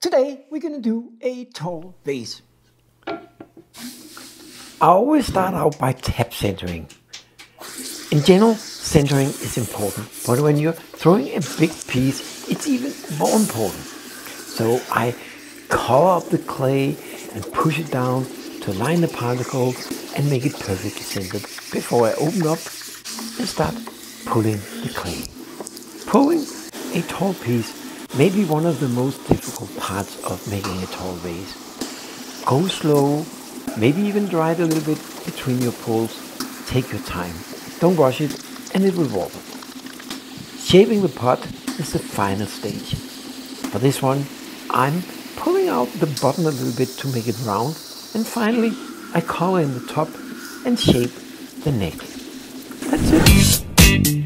Today we're going to do a tall vase. I always start out by tap centering. In general, centering is important, but when you're throwing a big piece, it's even more important. So I color up the clay and push it down to align the particles and make it perfectly centered before I open up and start pulling the clay. Pulling a tall piece may be one of the most difficult parts of making a tall vase. Go slow, maybe even dry it a little bit between your pulls. Take your time, don't rush it, and it will wobble. Shaping the pot is the final stage. For this one, I'm pulling out the bottom a little bit to make it round, and finally I color in the top and shape the neck. That's it.